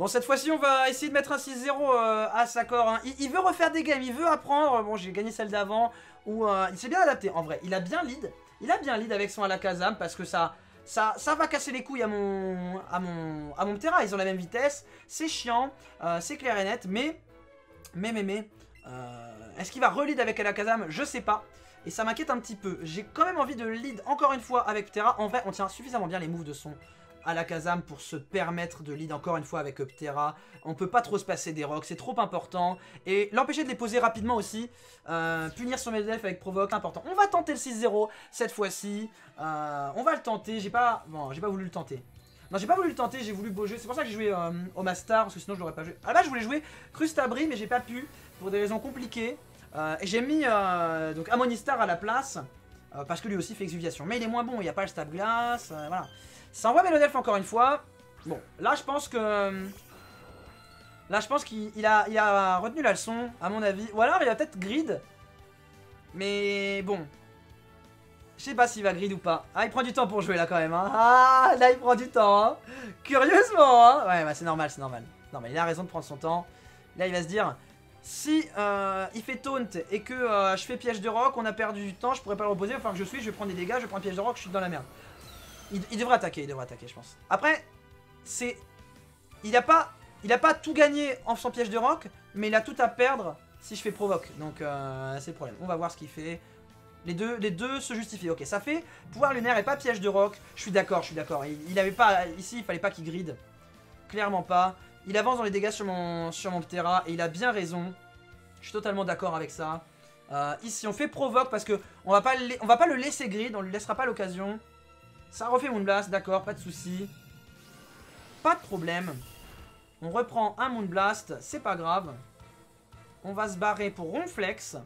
Bon, cette fois-ci, on va essayer de mettre un 6-0 à Sakor, hein. Il veut refaire des games, il veut apprendre. Bon, j'ai gagné celle d'avant où il s'est bien adapté. En vrai, il a bien lead. Il a bien lead avec son Alakazam parce que ça va casser les couilles à mon Ptéra. Ils ont la même vitesse. C'est chiant, c'est clair et net. Mais est-ce qu'il va re-lead avec Alakazam? Je sais pas. Et ça m'inquiète un petit peu. J'ai quand même envie de lead encore une fois avec Ptéra. En vrai, on tient suffisamment bien les moves de son Alakazam pour se permettre de lead encore une fois avec Ptéra. On peut pas trop se passer des rocks, c'est trop important. Et l'empêcher de les poser rapidement aussi. Punir son Mélodelfe avec Provoque, important. On va tenter le 6-0 cette fois-ci. On va le tenter. J'ai pas voulu le tenter. Non, j'ai pas voulu le tenter, j'ai voulu beau jeu. C'est pour ça que j'ai joué OmaStar, parce que sinon je l'aurais pas joué. À la base, je voulais jouer Crustabri, mais j'ai pas pu pour des raisons compliquées. Et j'ai mis donc Amonistar à la place, parce que lui aussi fait exuviation. Mais il est moins bon, il n'y a pas le stab glace, voilà. Ça envoie Mélodelfe encore une fois. Bon, là je pense que... Là je pense qu'il a retenu la leçon, à mon avis. Ou alors il va peut-être grid. Mais bon... Je sais pas s'il va grid ou pas. Ah, il prend du temps pour jouer là quand même, hein. Ah, là il prend du temps, hein. Curieusement, hein. Ouais, bah c'est normal, c'est normal. Non, mais il a raison de prendre son temps. Là, il va se dire... Si il fait taunt et que je fais piège de rock, on a perdu du temps, je pourrais pas le reposer, il va falloir que je switch, je vais prendre des dégâts, je prends piège de rock, je suis dans la merde. Il devrait attaquer, je pense. Après, c'est... Il a pas tout gagné en son piège de rock, mais il a tout à perdre si je fais provoque. Donc c'est le problème, on va voir ce qu'il fait. Les deux se justifient, ok, ça fait pouvoir lunaire et pas piège de rock, je suis d'accord, Il avait pas... Ici, il fallait pas qu'il grid, clairement pas. Il avance dans les dégâts sur mon Ptéra et il a bien raison. Je suis totalement d'accord avec ça. Ici, on fait provoque parce que on va pas le laisser grid, on lui laissera pas l'occasion. Ça refait Moonblast, d'accord, pas de souci, pas de problème. On reprend un Moonblast, c'est pas grave. On va se barrer pour Ronflex.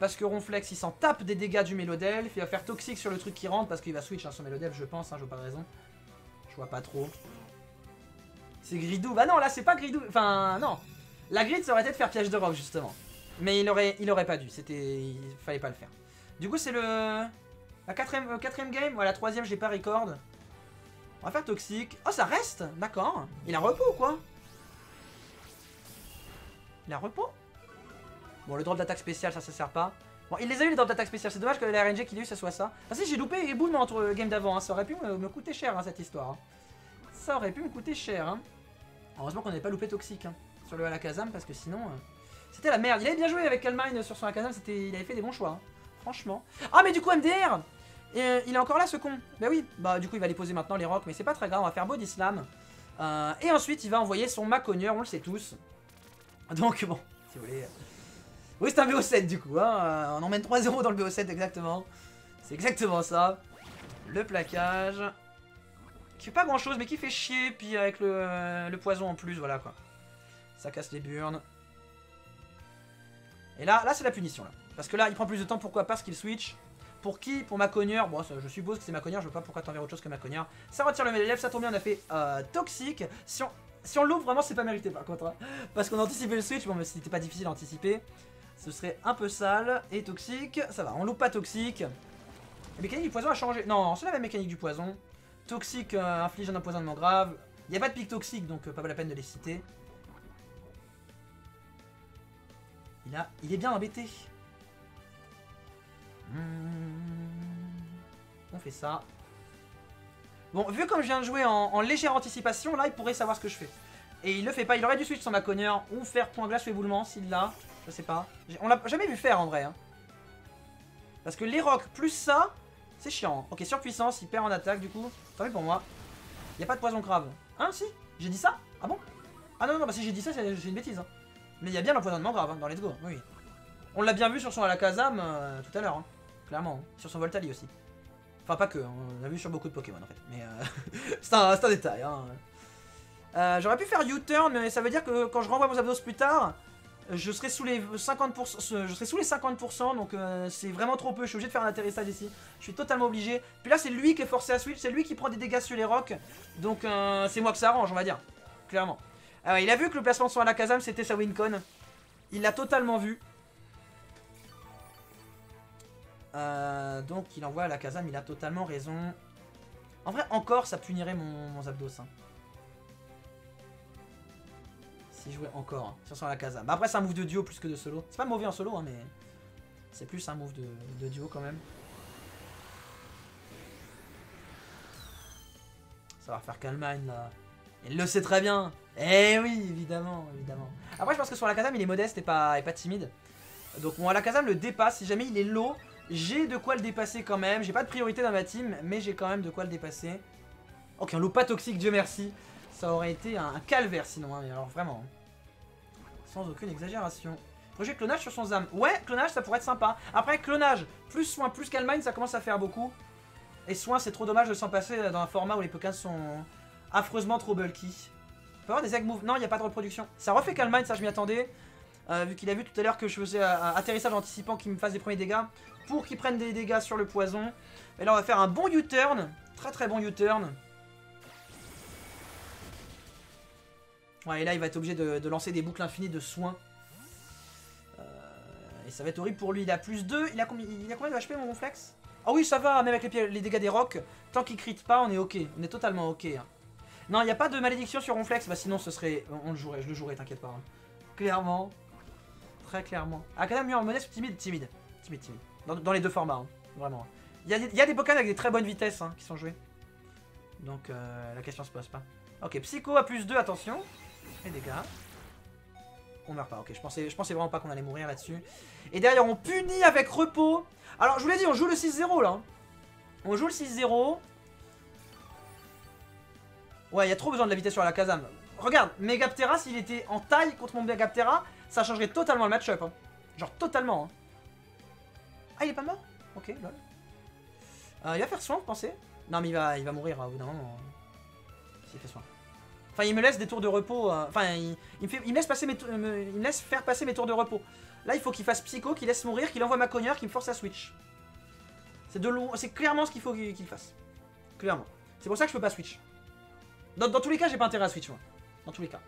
Parce que Ronflex, il s'en tape des dégâts du Mélodelfe. Il va faire toxique sur le truc qui rentre parce qu'il va switch, hein, son Mélodelfe, je pense, hein, je vois pas de raison. Je vois pas trop. C'est Gridou. Bah non, là c'est pas Gridou. Enfin, non. La grid, ça aurait été de faire piège de rock, justement. Mais il aurait pas dû. Il fallait pas le faire. Du coup, c'est la quatrième game. Ouais, la troisième, j'ai pas record. On va faire toxique. Oh, ça reste. D'accord. Il a repos ou quoi? Il a repos? Bon, le drop d'attaque spéciale, ça sert pas. Bon, il les a eu, les drops d'attaque spéciale. C'est dommage que la RNG qu'il a eu, ça soit ça. Ah si, j'ai loupé les boules entre le game d'avant. Hein. Ça aurait pu me coûter cher, hein, cette histoire. Hein. Ça aurait pu me coûter cher, hein. Heureusement qu'on n'avait pas loupé toxique, hein, sur le Alakazam, parce que sinon c'était la merde. Il avait bien joué avec Kalmine sur son Alakazam, il avait fait des bons choix, hein, franchement. Ah mais du coup MDR, il est encore là ce con. Bah oui, bah du coup il va les poser maintenant les rocks, mais c'est pas très grave, on va faire body slam. Et ensuite il va envoyer son Mackogneur, on le sait tous. Donc bon, si vous voulez. Oui, c'est un BO7 du coup, hein. On emmène 3-0 dans le BO7 exactement. C'est exactement ça. Le plaquage. Qui fait pas grand chose mais qui fait chier, puis avec le poison en plus, voilà quoi. Ça casse les burnes. Et là c'est la punition là. Parce que là il prend plus de temps, pourquoi? Parce qu'il switch. Pour qui? Pour Mackogneur. Bon, je suppose que c'est Mackogneur, je veux pas pourquoi t'enverras autre chose que Mackogneur. Ça retire le Mélodelfe, ça tombe bien, on a fait toxique. Si on l'ouvre vraiment c'est pas mérité par contre. Hein. Parce qu'on a anticipé le switch, bon mais c'était pas difficile à anticiper. Ce serait un peu sale. Et toxique, ça va, on loupe pas toxique. La mécanique du poison a changé. Non, c'est la même mécanique du poison. Toxique inflige un empoisonnement grave. Il n'y a pas de pic toxique, donc pas la peine de les citer. Il est bien embêté. On fait ça. Bon, vu comme je viens de jouer en légère anticipation, là, il pourrait savoir ce que je fais. Et il le fait pas. Il aurait dû switch son Mackogneur ou faire point glace ou éboulement s'il l'a. Je sais pas. On l'a jamais vu faire en vrai. Hein. Parce que les rocks plus ça... C'est chiant. Ok, surpuissance, il perd en attaque du coup. Tant pis pour moi. Y'a pas de poison grave. Hein, si? J'ai dit ça? Ah bon? Ah non, non, bah si j'ai dit ça, j'ai une bêtise. Hein. Mais il y a bien l'empoisonnement grave, hein, dans Let's Go. Oui. On l'a bien vu sur son Alakazam tout à l'heure. Hein. Clairement. Hein. Sur son Voltali aussi. Enfin, pas que. Hein. On l'a vu sur beaucoup de Pokémon en fait. Mais c'est un détail. Hein. J'aurais pu faire U-Turn, mais ça veut dire que quand je renvoie mon Zapdos plus tard, je serai sous les 50%, donc c'est vraiment trop peu, je suis obligé de faire un atterrissage ici. Je suis totalement obligé. Puis là c'est lui qui est forcé à switch, c'est lui qui prend des dégâts sur les rocks. Donc c'est moi que ça arrange, on va dire, clairement. Alors, il a vu que le placement sur Alakazam c'était sa wincon. Il l'a totalement vu. Donc il envoie Alakazam, il a totalement raison. En vrai encore ça punirait mon Zapdos. Hein. s'il jouait encore hein, sur son Alakazam. Bah après c'est un move de duo plus que de solo. C'est pas mauvais en solo hein, mais c'est plus un move de duo quand même. Ça va refaire Kalmine là. Il le sait très bien. Eh oui, évidemment, évidemment. Après je pense que sur Alakazam il est modeste et pas timide. Donc mon Alakazam le dépasse, si jamais il est low, j'ai de quoi le dépasser quand même. J'ai pas de priorité dans ma team, mais j'ai quand même de quoi le dépasser. Ok, un low pas toxique, Dieu merci. Ça aurait été un calvaire sinon, hein, alors vraiment. Sans aucune exagération. Projet clonage sur son ZAM. Ouais, clonage ça pourrait être sympa. Après clonage, plus soin, plus Kalmine, ça commence à faire beaucoup. Et soin c'est trop dommage de s'en passer dans un format où les Pokémon sont affreusement trop bulky. On peut avoir des egg moves. Non, il n'y a pas de reproduction. Ça refait Kalmine, ça je m'y attendais. Vu qu'il a vu tout à l'heure que je faisais un atterrissage anticipant qu'il me fasse des premiers dégâts. Pour qu'il prenne des dégâts sur le poison. Et là on va faire un bon U-Turn. Très très bon U-Turn. Ouais, et là il va être obligé de lancer des boucles infinies de soins. Et ça va être horrible pour lui. Il a plus 2. Il a combien de HP mon Ronflex? Ah oui ça va, même avec les dégâts des rocs. Tant qu'il crit pas on est ok. On est totalement ok. Non il n'y a pas de malédiction sur Ronflex. Bah sinon ce serait... je le jouerais, t'inquiète pas hein. Clairement. Très clairement. Ah quand même mieux en modeste ou timide? Timide. Timide, timide. Dans les deux formats, hein. Vraiment. Il y a des Pokémon avec des très bonnes vitesses hein, qui sont joués. Donc la question se pose pas. Ok, Psycho à plus 2, attention. Et dégâts. On meurt pas, ok. Je pensais vraiment pas qu'on allait mourir là-dessus. Et derrière on punit avec repos. Alors je vous l'ai dit, on joue le 6-0 là. Hein. On joue le 6-0. Ouais, il y a trop besoin de la vitesse sur Alakazam. Regarde, Megaptera, s'il était en taille contre mon Megaptera, ça changerait totalement le match-up. Hein. Genre totalement. Hein. Ah, il est pas mort? Ok, lol. Il va faire soin, vous pensez? Non, mais il va mourir au bout d'un moment. S'il fait soin. Enfin, il me laisse des tours de repos. Enfin, il me laisse faire passer mes tours de repos. Là, il faut qu'il fasse Psycho, qu'il laisse mourir, qu'il envoie Mackogneur, qu'il me force à switch. C'est clairement ce qu'il faut qu'il fasse. Clairement. C'est pour ça que je peux pas switch. Dans tous les cas, j'ai pas intérêt à switch, moi. Dans tous les cas.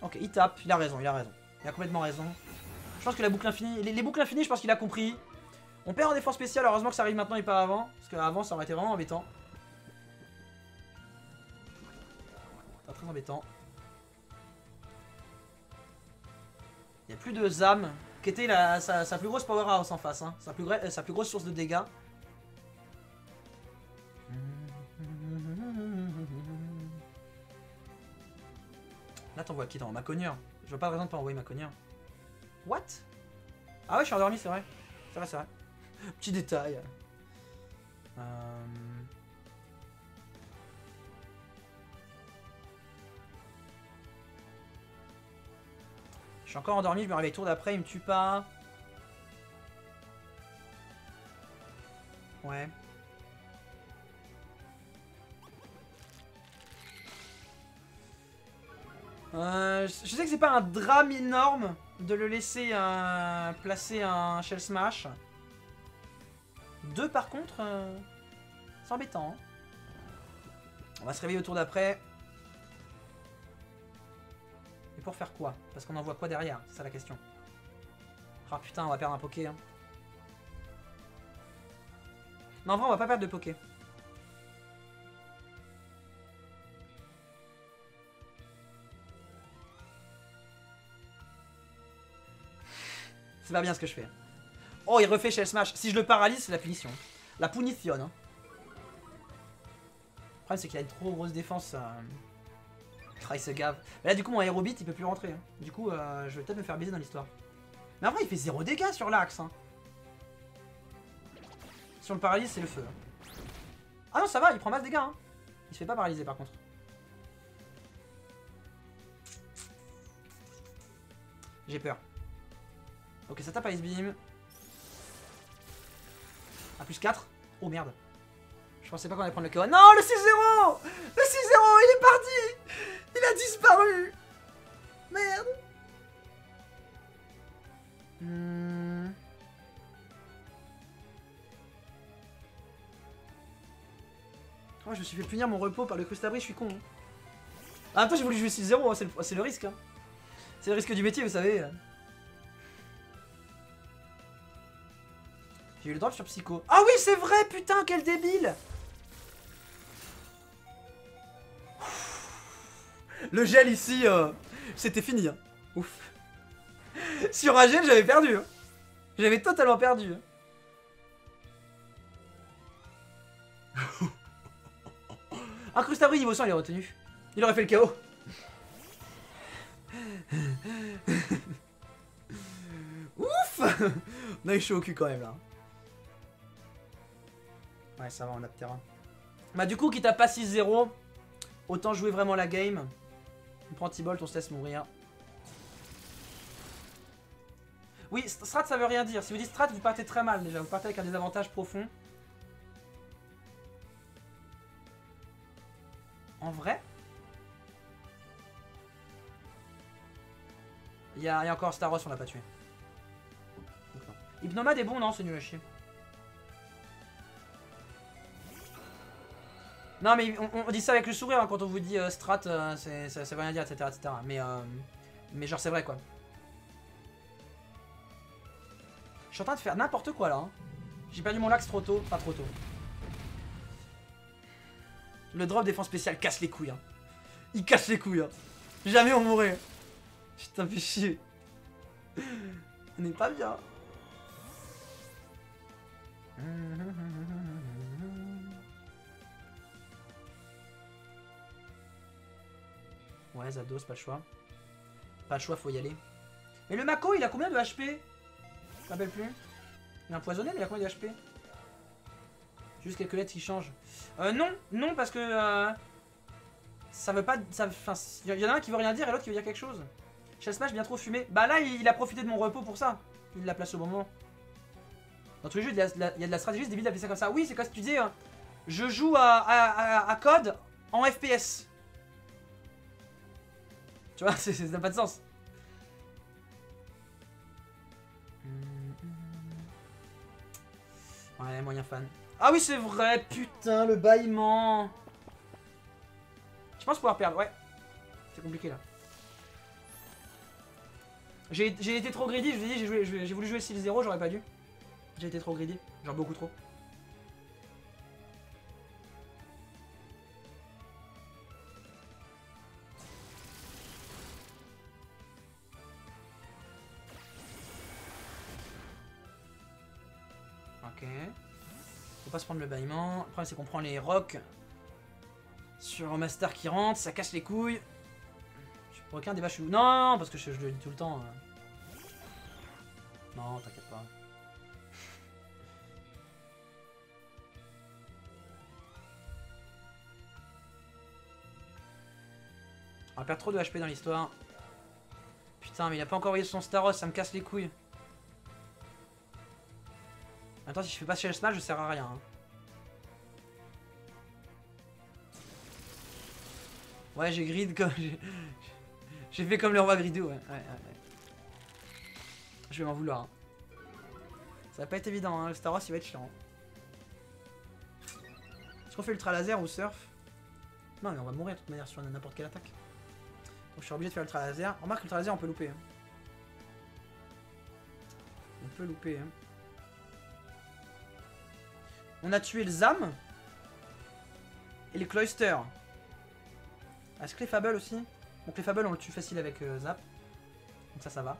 Ok, il tape, il a raison, il a raison. Il a complètement raison. Je pense que la boucle infinie, les boucles infinies, je pense qu'il a compris. On perd en défense spéciale, heureusement que ça arrive maintenant et pas avant. Parce qu'avant, ça aurait été vraiment embêtant. Pas très embêtant. Il n'y a plus de ZAM, qui était sa plus grosse powerhouse en face. Hein. Sa plus grosse source de dégâts. Là t'envoies qui? T'envoies Mackogneur. Je vois pas de raison de pas envoyer Mackogneur. What? Ah ouais je suis endormi, c'est vrai. C'est vrai, c'est vrai. Petit détail. Je suis encore endormi, je me réveille tour d'après, il me tue pas. Ouais. Je sais que c'est pas un drame énorme de le laisser placer un Shell Smash. Deux par contre, c'est embêtant. Hein. On va se réveiller au tour d'après. Mais pour faire quoi? Parce qu'on envoie quoi derrière? C'est ça la question. Ah putain, on va perdre un Poké. Hein. Non, en vrai, on va pas perdre de Poké. C'est pas bien ce que je fais. Oh, il refait Shell Smash. Si je le paralyse, c'est la punition. La punition. Hein. Le problème, c'est qu'il a une trop grosse défense. Il se gave. Mais là, du coup, mon aérobit, il peut plus rentrer. Hein. Du coup, je vais peut-être me faire baiser dans l'histoire. Mais après, il fait 0 dégâts sur l'axe. Hein. Si on le paralyse, c'est le feu. Hein. Ah non, ça va, il prend masse dégâts. Hein. Il se fait pas paralyser par contre. J'ai peur. Ok, ça tape Ice Beam. Ah, plus 4. Oh merde. Je pensais pas qu'on allait prendre le KO. Non, le 6-0! Le 6-0, il est parti! Il a disparu! Merde! Oh, je me suis fait punir mon repos par le Crustabri, je suis con. Hein. Ah, en même temps, j'ai voulu jouer 6-0, hein. C'est le risque. Hein. C'est le risque du métier, vous savez. J'ai eu le drop sur Psycho. Ah oui, c'est vrai, putain, quel débile! Le gel ici, c'était fini. Hein. Ouf. Sur un gel, j'avais perdu. Hein. J'avais totalement perdu. Hein. Un Crustabri niveau 100, il est retenu. Il aurait fait le chaos. Ouf. On a eu chaud au cul quand même là. Ouais, ça va, on a Ptéra. Bah, du coup, quitte à pas 6-0, autant jouer vraiment la game. On prend T-Bolt, on se laisse mourir. Oui, strat, ça veut rien dire. Si vous dites strat, vous partez très mal déjà. Vous partez avec un désavantage profond. En vrai, il y a encore Staross, on l'a pas tué. Hypnomade est bon, non, c'est nul à chier. Non mais on dit ça avec le sourire hein, quand on vous dit strat, ça veut rien dire, etc. etc. Mais genre c'est vrai quoi. Je suis en train de faire n'importe quoi là. Hein. J'ai perdu mon lax trop tôt, pas trop tôt. Le drop défense spéciale casse les couilles. Hein. Il casse les couilles. Hein. Jamais on mourrait. Putain, fais chier. On n'est pas bien. Ouais, Zapdos, pas le choix. Pas le choix, faut y aller. Mais le Macko, il a combien de HP? Je me rappelle plus. Il est empoisonné, mais il a combien de HP? Juste quelques lettres qui changent. Non, non, parce que... ça veut pas... Il y en a un qui veut rien dire et l'autre qui veut dire quelque chose. Shell Smash bien trop fumé. Bah là, il a profité de mon repos pour ça. Il la place au bon moment. Dans tous les jeux, il y a de la stratégie, c'est débile d'appeler ça comme ça. Oui, c'est comme si tu dis... je joue à code en FPS. Tu vois, ça n'a pas de sens. Ouais, moyen fan. Ah oui, c'est vrai, putain, le bâillement. Je pense pouvoir perdre, ouais. C'est compliqué, là. J'ai été trop greedy, je vous ai dit, j'ai voulu jouer 6-0, j'aurais pas dû. J'ai été trop greedy, genre beaucoup trop. Ok. Faut pas se prendre le bâillement. Le problème c'est qu'on prend les rocks sur OmaStar qui rentre, ça casse les couilles. Pour aucun débat je suis... Non, parce que je le dis tout le temps. Non, t'inquiète pas. On va perdre trop de HP dans l'histoire. Putain, mais il a pas encore eu son Staross, ça me casse les couilles. Attends, si je fais pas Shell Smash, je sers à rien. Hein. Ouais, j'ai grid comme... J'ai fait comme le roi Gridou, ouais. Je vais m'en vouloir. Hein. Ça va pas être évident, hein. Le Staross, il va être chiant. Est-ce qu'on fait ultra laser ou surf? Non, mais on va mourir de toute manière sur n'importe quelle attaque. Donc je suis obligé de faire ultra laser. Remarque, ultra laser, on peut louper. Hein. On peut louper, hein. On a tué le Zam et les Cloyster. Est-ce que les Fables aussi? Donc les Fables on le tue facile avec Zap. Donc ça va.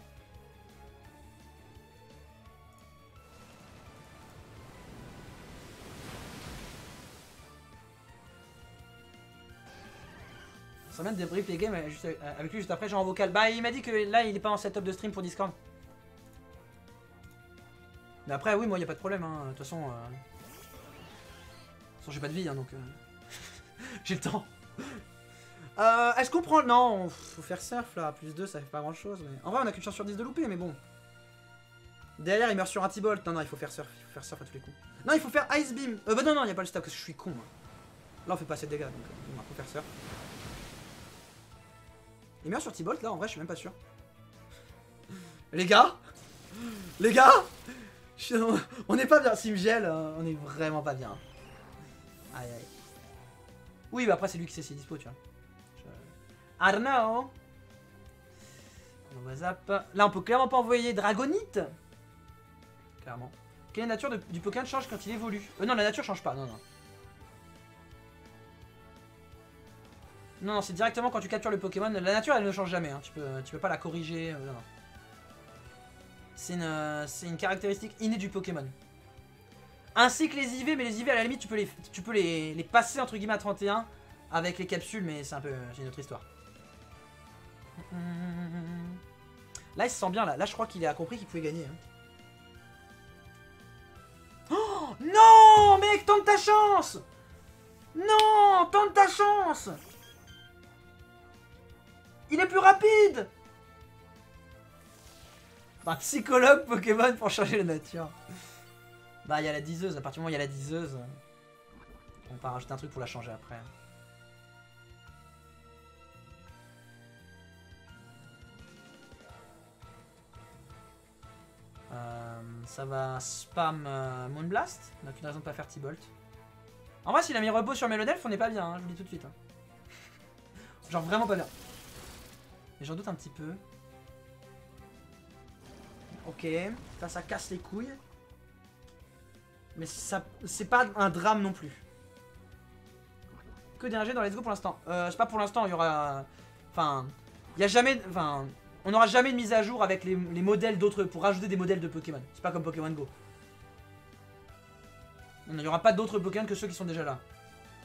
Ça vient de débrief les games juste avec lui juste après, genre en vocal. Bah il m'a dit que là il est pas en setup de stream pour Discord. Mais après oui moi y a pas de problème hein, de toute façon... j'ai pas de vie, hein, donc... j'ai le temps. Est-ce qu'on prend... Non, faut faire surf, là. Plus 2, ça fait pas grand-chose. Mais... En vrai, on a qu'une chance sur 10 de louper, mais bon. Derrière, il meurt sur un T-Bolt. Non, non, il faut faire surf. Il faut faire surf à tous les coups. Non, il faut faire Ice Beam. Bah non, non, il n'y a pas le stop, parce que je suis con. Hein. Là, on fait pas assez de dégâts, donc il faut faire surf. Il meurt sur T-Bolt, là, en vrai, je suis même pas sûr. Les gars on n'est pas bien. S'il me gèle, on est vraiment pas bien. Aïe aïe. Oui, bah après c'est lui qui sait ses dispo, tu vois. Arnao. On va zap. Là, on peut clairement pas envoyer Dragonite. Clairement. Quelle nature du Pokémon change quand il évolue? Non, la nature change pas, non, non. Non, non, c'est directement quand tu captures le Pokémon. La nature, elle ne change jamais. Hein. Tu peux pas la corriger. C'est une caractéristique innée du Pokémon. Ainsi que les IV, mais les IV, à la limite, tu peux les passer, entre guillemets, à 31 avec les capsules, mais c'est un peu une autre histoire. Là, il se sent bien, là. Là, je crois qu'il a compris qu'il pouvait gagner. Hein. Oh non, mec, tente ta chance. Non, tente ta chance. Il est plus rapide. Un psychologue Pokémon pour changer la nature. Bah, il y a la diseuse. À partir du moment où il y a la diseuse, on peut rajouter un truc pour la changer après. Ça va spam Moonblast. On n'a aucune raison de pas faire T-Bolt. En vrai, s'il a mis repos sur Mélodelfe, on n'est pas bien, hein, je vous le dis tout de suite. Hein. Genre vraiment pas bien. Mais j'en doute un petit peu. Ok, ça, ça casse les couilles. Mais ça, c'est pas un drame non plus. Que DRG dans Let's Go pour l'instant. C'est pas pour l'instant, il y aura... Enfin, il n'y a jamais... Enfin... On n'aura jamais de mise à jour avec les modèles d'autres pour rajouter des modèles de Pokémon. C'est pas comme Pokémon Go. Il n'y aura pas d'autres Pokémon que ceux qui sont déjà là.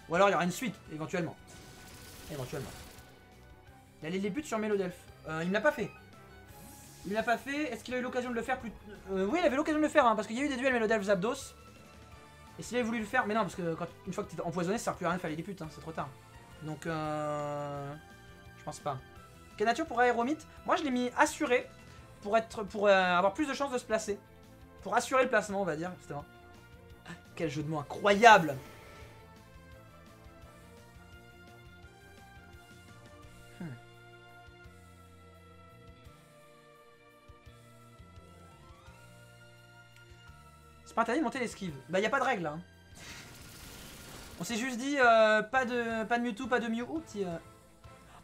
Ou alors il y aura une suite, éventuellement. Éventuellement. Il a les buts sur Mélodelfe. Il ne l'a pas fait. Il ne l'a pas fait. Est-ce qu'il a eu l'occasion de le faire plus... oui, il avait l'occasion de le faire, hein, parce qu'il y a eu des duels Mélodelfe-Zapdos. Et s'il avait voulu le faire... Mais non, parce que quand, une fois que t'es empoisonné, ça ne sert plus à rien de faire les buts, hein, c'est trop tard. Donc, je pense pas. Quelle nature pour aéromite? Moi je l'ai mis assuré pour avoir plus de chances de se placer. Pour assurer le placement, on va dire, justement. Ah, quel jeu de mots incroyable! C'est pas interdit de monter l'esquive. Bah y a pas de règle là. Hein. On s'est juste dit pas de Mewtwo, pas de Mew. Oh, petit,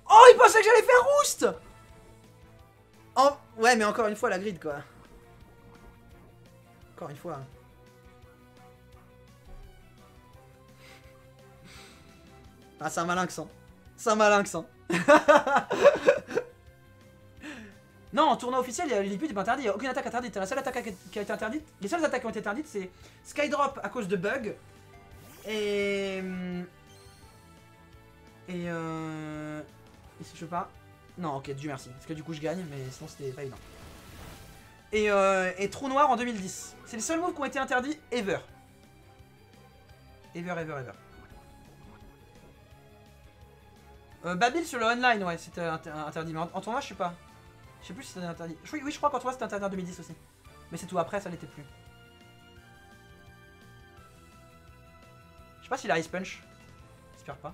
oh, il pensait que j'allais faire roost. Oh, ouais, mais encore une fois, la grid, quoi. Encore une fois. Ah, c'est un malinx, hein. C'est un malinx, hein. Non, en tournoi officiel, les lipides n'est pas interdit. Il n'y a aucune attaque interdite. La seule attaque qui a été interdite, les seules attaques qui ont été interdites, c'est Skydrop à cause de bugs. Je sais pas. Non, ok, Dieu merci. Parce que du coup, je gagne, mais sinon, c'était pas évident. Et Trou Noir en 2010. C'est les seuls moves qui ont été interdits ever. Ever. Babyl sur le online, ouais, c'était interdit. Mais en tournoi, je sais pas. Je sais plus si c'était interdit. Oui, je crois qu'en tournoi, c'était interdit en 2010 aussi. Mais c'est tout, après, ça l'était plus. Je sais pas s'il a Ice Punch. J'espère pas.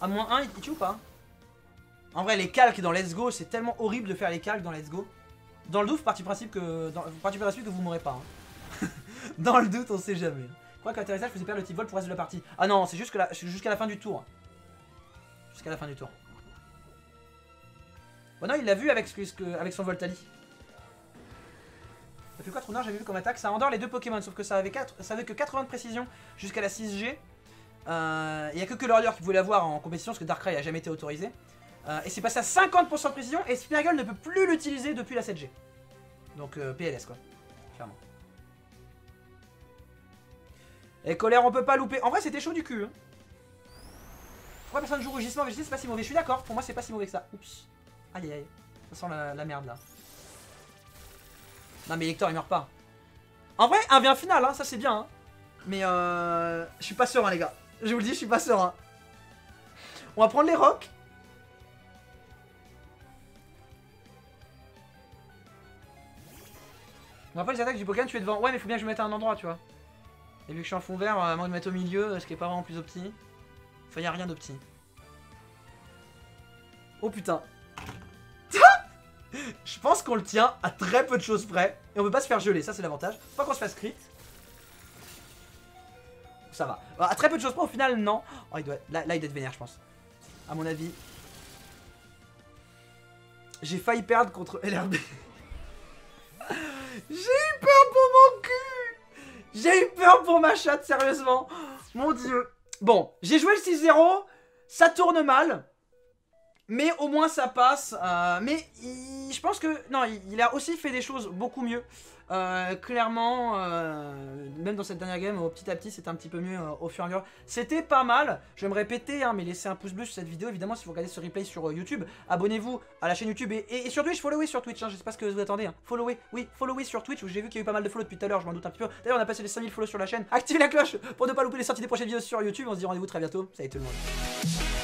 À moins 1, il tue ou pas? En vrai, les calques dans Let's Go, c'est tellement horrible de faire les calques dans Let's Go. Dans le doute, parti principe que vous mourrez pas. Hein. Dans le doute, on sait jamais. Quoi qu'Atterrissage faisait perdre le T-Bolt pour le reste de la partie. Ah non, c'est juste jusqu'à la fin du tour. Jusqu'à la fin du tour. Bon, non, il l'a vu avec son Voltali. Ça fait quoi, Trou Noir? J'avais vu comme attaque. Ça endort les deux Pokémon, sauf que ça avait que 80 de précision jusqu'à la 6G. Il n'y a que l'Orlier qui pouvait l'avoir en compétition, parce que Darkrai n'a jamais été autorisé. Et c'est passé à 50% de précision et Spinagol ne peut plus l'utiliser depuis la 7G. Donc PLS quoi, clairement. Et colère on peut pas louper. En vrai c'était chaud du cul. Hein. Pourquoi personne joue rugissement? Rugissement c'est pas si mauvais, je suis d'accord, pour moi c'est pas si mauvais que ça. Oups. Aïe aïe, ça sent la merde là. Non mais Lector il meurt pas. En vrai 1v1 final, hein, ça c'est bien. Hein. Mais je suis pas serein les gars. Je vous le dis, je suis pas serein. On va prendre les rocs. On rappelle les attaques du Pokémon, tu es devant. Ouais, mais faut bien que je me mette à un endroit, tu vois. Et vu que je suis en fond vert, à moins de me mettre au milieu, ce qui est pas vraiment plus opti. Enfin, y'a rien d'opti. Oh putain. Je pense qu'on le tient à très peu de choses près. Et on peut pas se faire geler, ça c'est l'avantage. Faut pas qu'on se fasse crit. Ça va. À très peu de choses près, au final, non. Oh, il doit... Là, il doit être vénère, je pense. À mon avis. J'ai failli perdre contre LRB. J'ai eu peur pour mon cul. J'ai eu peur pour ma chatte, sérieusement. Mon dieu. Bon, j'ai joué le 6-0. Ça tourne mal. Mais au moins ça passe, mais je pense que, non, il a aussi fait des choses beaucoup mieux, clairement, même dans cette dernière game, petit à petit c'était un petit peu mieux au fur et à mesure, c'était pas mal, je vais me répéter, hein, mais laissez un pouce bleu sur cette vidéo, évidemment si vous regardez ce replay sur YouTube, abonnez-vous à la chaîne YouTube et sur Twitch, followez sur Twitch, hein, je sais pas ce que vous attendez, hein. Followez, oui, followez sur Twitch, où j'ai vu qu'il y a eu pas mal de follow depuis tout à l'heure, je m'en doute un petit peu, d'ailleurs on a passé les 5000 follow sur la chaîne, activez la cloche pour ne pas louper les sorties des prochaines vidéos sur YouTube, on se dit rendez-vous très bientôt, salut tout le monde.